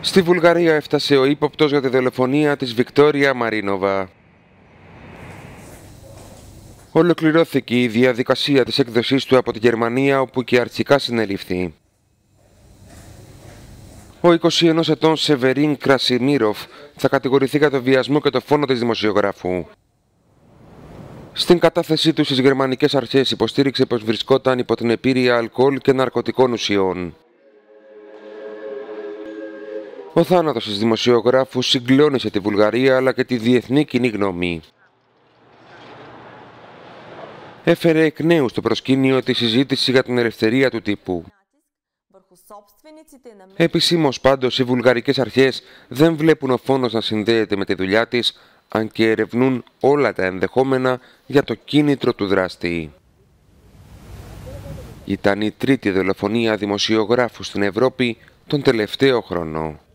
Στη Βουλγαρία έφτασε ο ύποπτος για τη δολοφονία της Βικτόρια Μαρίνοβα. Ολοκληρώθηκε η διαδικασία της έκδοσής του από τη Γερμανία, όπου και αρτσικά συνελήφθη. Ο 21 ετών Σεβερίν Κρασιμίροφ θα κατηγορηθεί για το βιασμό και το φόνο της δημοσιογράφου. Στην κατάθεσή του στις γερμανικές αρχές υποστήριξε πως βρισκόταν υπό την επίρρεια αλκοόλ και ναρκωτικών ουσιών. Ο θάνατος της δημοσιογράφου συγκλώνησε τη Βουλγαρία αλλά και τη διεθνή κοινή γνώμη. Έφερε εκ νέου στο προσκήνιο τη συζήτηση για την ελευθερία του τύπου. Επισήμως πάντως οι βουλγαρικές αρχές δεν βλέπουν ο φόνος να συνδέεται με τη δουλειά της, αν και ερευνούν όλα τα ενδεχόμενα για το κίνητρο του δράστη. Ήταν η τρίτη δολοφονία δημοσιογράφου στην Ευρώπη τον τελευταίο χρόνο.